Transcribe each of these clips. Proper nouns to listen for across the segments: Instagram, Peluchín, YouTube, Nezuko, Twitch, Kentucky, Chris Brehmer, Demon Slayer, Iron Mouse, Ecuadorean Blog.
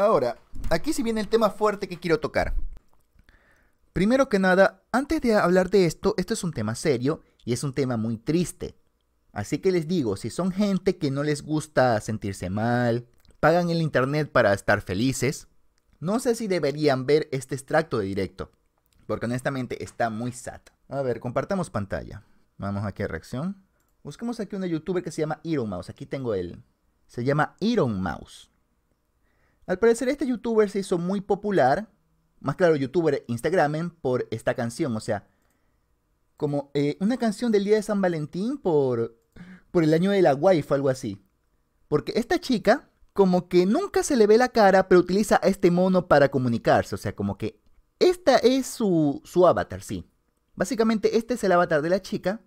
Ahora, aquí sí viene el tema fuerte que quiero tocar. Primero que nada, antes de hablar de esto, esto es un tema serio y es un tema muy triste. Así que les digo, si son gente que no les gusta sentirse mal, pagan el internet para estar felices, no sé si deberían ver este extracto de directo, porque honestamente está muy sad. A ver, compartamos pantalla. Vamos aquí a reacción. Busquemos aquí una youtuber que se llama Iron Mouse. Aquí tengo él. Se llama Iron Mouse. Al parecer este youtuber se hizo muy popular, más claro youtuber instagramen, por esta canción. O sea, como una canción del día de San Valentín por el año de la wife o algo así. Porque esta chica como que nunca se le ve la cara, pero utiliza a este mono para comunicarse. O sea, como que esta es su avatar, sí. Básicamente este es el avatar de la chica.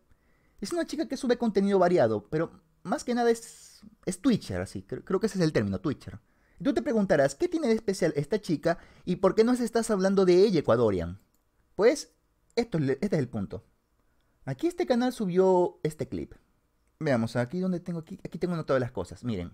Es una chica que sube contenido variado, pero más que nada es Twitcher, así. Creo que ese es el término, Twitcher. Y tú te preguntarás, ¿qué tiene de especial esta chica y por qué nos estás hablando de ella, Ecuadorian? Pues, este es el punto. Aquí este canal subió este clip. Veamos, aquí donde tengo aquí tengo una todas las cosas, miren.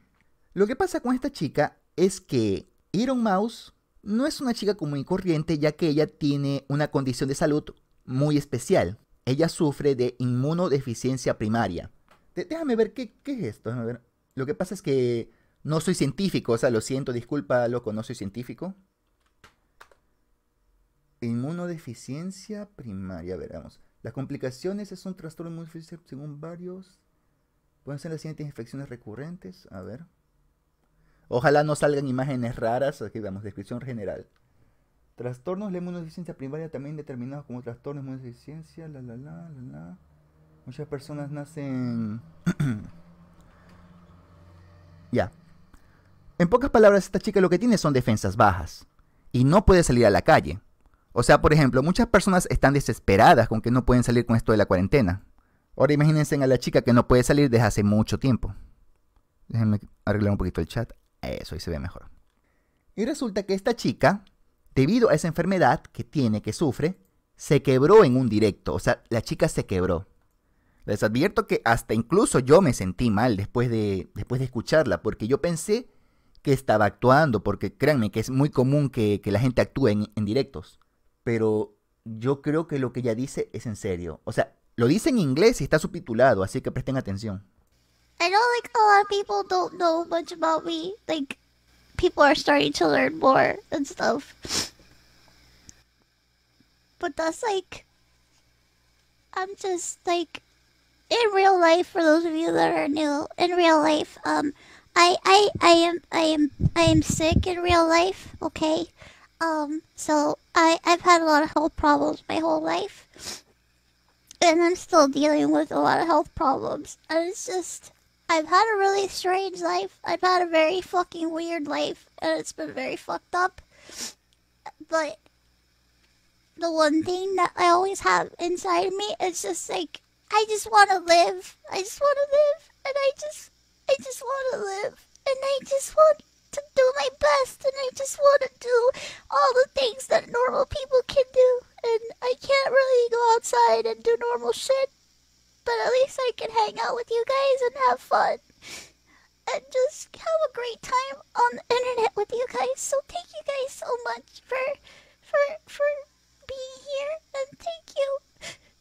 Lo que pasa con esta chica es que Iron Mouse no es una chica común y corriente, ya que ella tiene una condición de salud muy especial. Ella sufre de inmunodeficiencia primaria. Déjame ver, ¿qué es esto? Déjame ver. Lo que pasa es que no soy científico, o sea, lo siento, disculpa, loco, no soy científico. Inmunodeficiencia primaria, a ver, vamos. Las complicaciones es un trastorno muy difícil según varios. Pueden ser las siguientes infecciones recurrentes, a ver. Ojalá no salgan imágenes raras, aquí vamos, descripción general. Trastornos de la inmunodeficiencia primaria, también determinados como trastornos de inmunodeficiencia, Muchas personas nacen... Ya. En pocas palabras, esta chica lo que tiene son defensas bajas. Y no puede salir a la calle. O sea, por ejemplo, muchas personas están desesperadas con que no pueden salir con esto de la cuarentena. Ahora imagínense a la chica que no puede salir desde hace mucho tiempo. Déjenme arreglar un poquito el chat. Eso, ahí se ve mejor. Y resulta que esta chica, debido a esa enfermedad que tiene, que sufre, se quebró en un directo. O sea, la chica se quebró. Les advierto que hasta incluso yo me sentí mal después de escucharla, porque yo pensé que estaba actuando, porque créanme que es muy común que la gente actúe en directos. Pero yo creo que lo que ella dice es en serio. O sea, lo dice en inglés y está subtitulado, así que presten atención. I know like a lot of people don't know much about me. Like people are starting to learn more and stuff. But that's like I'm just like in real life for those of you that are new. In real life, I am sick in real life, okay? So I've had a lot of health problems my whole life. And I'm still dealing with a lot of health problems. And it's just I've had a really strange life. I've had a very fucking weird life, and it's been very fucked up. But the one thing that I always have inside me is just like, I just want to live. I just want to live, and I just want to live, and I just want to do my best, and I just want to do all the things that normal people can do. And I can't really go outside and do normal shit. But at least I can hang out with you guys and have fun. And just have a great time on the internet with you guys. So thank you guys so much for being here. And thank you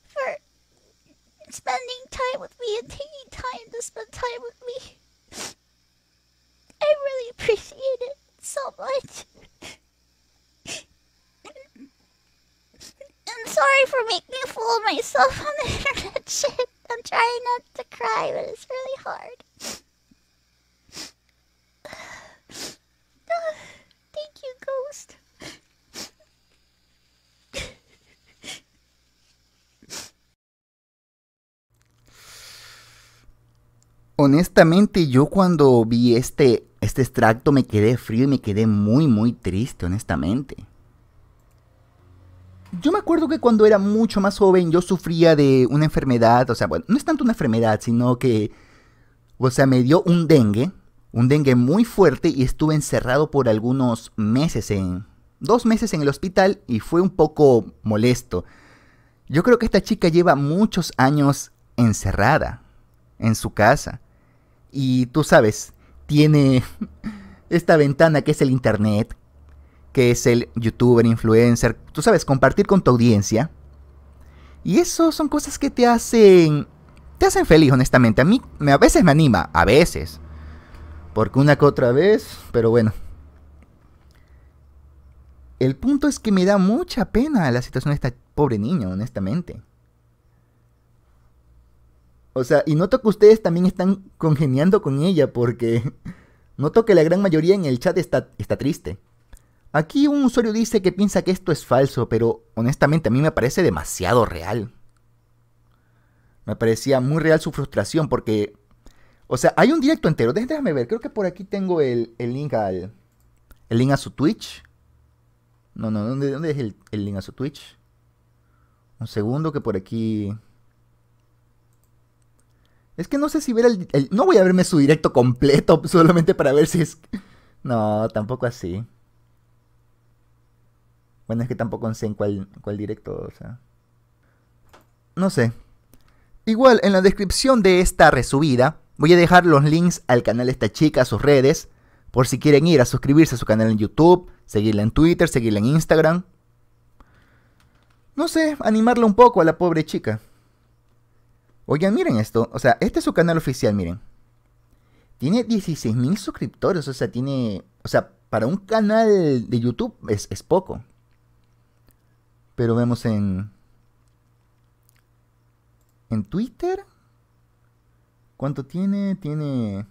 for spending time with me and taking time to spend time with me. I really appreciate it so much. I'm sorry for making a fool of myself on the internet shit. I'm trying not to cry, but it's really hard. Thank you, Ghost. Honestamente, yo cuando vi este extracto me quedé frío y me quedé muy, muy triste, honestamente. Yo me acuerdo que cuando era mucho más joven yo sufría de una enfermedad, o sea, bueno, no es tanto una enfermedad, sino que, o sea, me dio un dengue muy fuerte y estuve encerrado por algunos meses, 2 meses en el hospital y fue un poco molesto. Yo creo que esta chica lleva muchos años encerrada en su casa y tú sabes, tiene esta ventana que es el internet, que es el youtuber, influencer, tú sabes, compartir con tu audiencia. Y eso son cosas que te hacen feliz, honestamente. A mí a veces me anima, a veces. Porque una que otra vez, pero bueno. El punto es que me da mucha pena la situación de esta pobre niña, honestamente. O sea, y noto que ustedes también están congeniando con ella, porque noto que la gran mayoría en el chat está triste. Aquí un usuario dice que piensa que esto es falso, pero honestamente a mí me parece demasiado real. Me parecía muy real su frustración porque... O sea, hay un directo entero. Déjame ver, creo que por aquí tengo el link a su Twitch. No, no, ¿dónde es el link a su Twitch? Un segundo que por aquí... Es que no sé si ver el... No voy a verme su directo completo solamente para ver si es... No, tampoco así. Bueno, es que tampoco sé en cuál directo, o sea... No sé. Igual, en la descripción de esta resubida... Voy a dejar los links al canal de esta chica, a sus redes, por si quieren ir a suscribirse a su canal en YouTube, seguirla en Twitter, seguirla en Instagram. No sé, animarla un poco a la pobre chica. Oigan, miren esto, o sea, este es su canal oficial, miren. Tiene 16.000 suscriptores, o sea, tiene... O sea, para un canal de YouTube es poco. Pero vemos en Twitter... ¿Cuánto tiene? Tiene...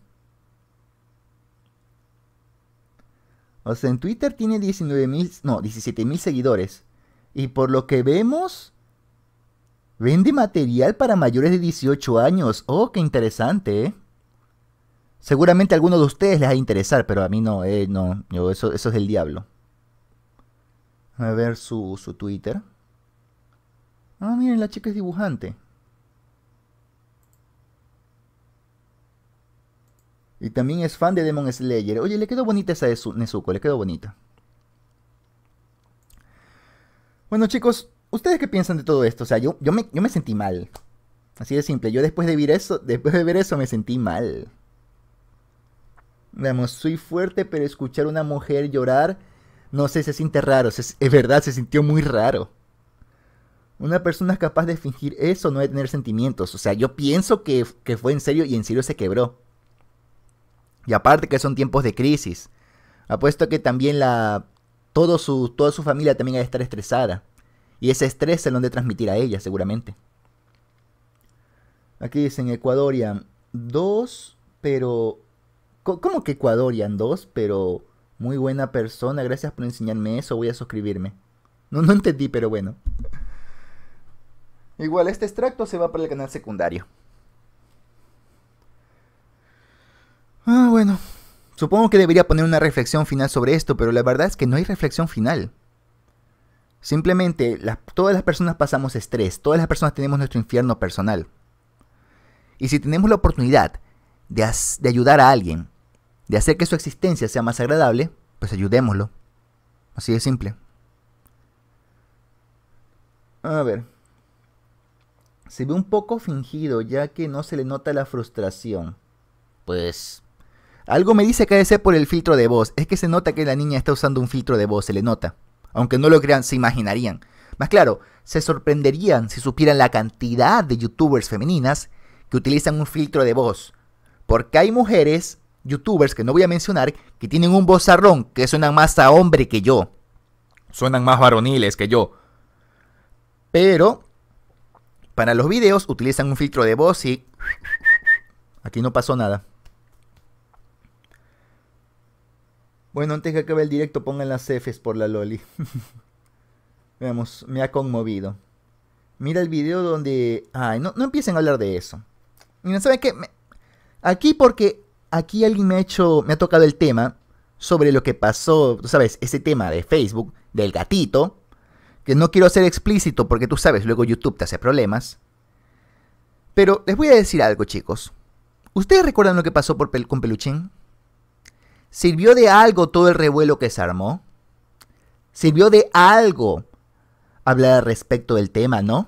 O sea, en Twitter tiene 19.000... No, 17.000 seguidores. Y por lo que vemos... Vende material para mayores de 18 años. Oh, qué interesante, ¿eh? Seguramente a alguno de ustedes les va a interesar, pero a mí no, no. Yo, eso es el diablo. A ver su Twitter. Ah, miren, la chica es dibujante. Y también es fan de Demon Slayer. Oye, le quedó bonita esa de Nezuko, le quedó bonita. Bueno, chicos, ¿ustedes qué piensan de todo esto? O sea, yo me sentí mal. Así de simple, yo después de ver eso me sentí mal. Veamos, soy fuerte, pero escuchar a una mujer llorar, no sé, se siente raro. Es verdad, se sintió muy raro. Una persona capaz de fingir eso no debe tener sentimientos. O sea, yo pienso que fue en serio y en serio se quebró. Y aparte que son tiempos de crisis. Apuesto que también toda su familia también ha de estar estresada. Y ese estrés se lo han de transmitir a ella, seguramente. Aquí dicen Ecuadorian 2, pero... ¿Cómo que Ecuadorian 2? Pero muy buena persona, gracias por enseñarme eso, voy a suscribirme. No entendí, pero bueno. Igual, este extracto se va para el canal secundario. Ah, bueno. Supongo que debería poner una reflexión final sobre esto, pero la verdad es que no hay reflexión final. Simplemente, todas las personas pasamos estrés, todas las personas tenemos nuestro infierno personal. Y si tenemos la oportunidad de ayudar a alguien, de hacer que su existencia sea más agradable, pues ayudémoslo. Así de simple. A ver. Se ve un poco fingido, ya que no se le nota la frustración. Pues... Algo me dice que debe ser por el filtro de voz. Es que se nota que la niña está usando un filtro de voz, se le nota. Aunque no lo crean, se imaginarían. Más claro, se sorprenderían si supieran la cantidad de youtubers femeninas que utilizan un filtro de voz. Porque hay mujeres, youtubers, que no voy a mencionar, que tienen un vozarrón que suenan más a hombre que yo. Suenan más varoniles que yo. Pero, para los videos utilizan un filtro de voz y... Aquí no pasó nada. Bueno, antes que acabe el directo, pongan las Fs por la Loli. Veamos, me ha conmovido. Mira el video donde... Ay, no empiecen a hablar de eso. Miren, ¿saben qué? Aquí porque... Aquí alguien me ha tocado el tema sobre lo que pasó, tú sabes, ese tema de Facebook, del gatito, que no quiero ser explícito porque tú sabes, luego YouTube te hace problemas. Pero les voy a decir algo, chicos. ¿Ustedes recuerdan lo que pasó con Peluchín? ¿Sirvió de algo todo el revuelo que se armó? ¿Sirvió de algo hablar al respecto del tema, no?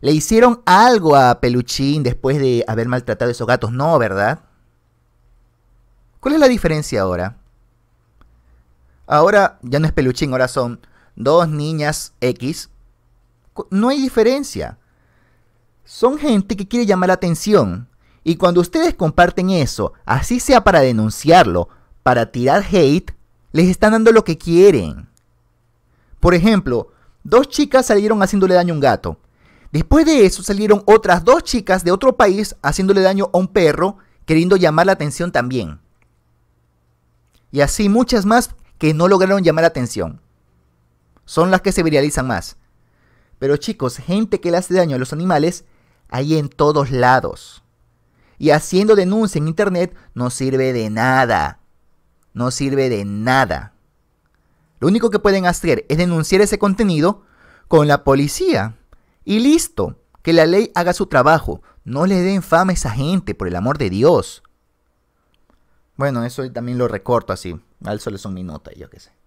¿Le hicieron algo a Peluchín después de haber maltratado a esos gatos? No, ¿verdad? ¿Cuál es la diferencia ahora? Ahora ya no es Peluchín, ahora son dos niñas X. No hay diferencia. Son gente que quiere llamar la atención. Y cuando ustedes comparten eso, así sea para denunciarlo, para tirar hate, les están dando lo que quieren. Por ejemplo, dos chicas salieron haciéndole daño a un gato. Después de eso salieron otras dos chicas de otro país haciéndole daño a un perro, queriendo llamar la atención también. Y así muchas más que no lograron llamar la atención. Son las que se viralizan más. Pero chicos, gente que le hace daño a los animales hay en todos lados. Y haciendo denuncia en internet no sirve de nada. No sirve de nada. Lo único que pueden hacer es denunciar ese contenido con la policía. Y listo, que la ley haga su trabajo. No le den fama a esa gente, por el amor de Dios. Bueno, eso también lo recorto así. Al solo es un minuto, yo qué sé.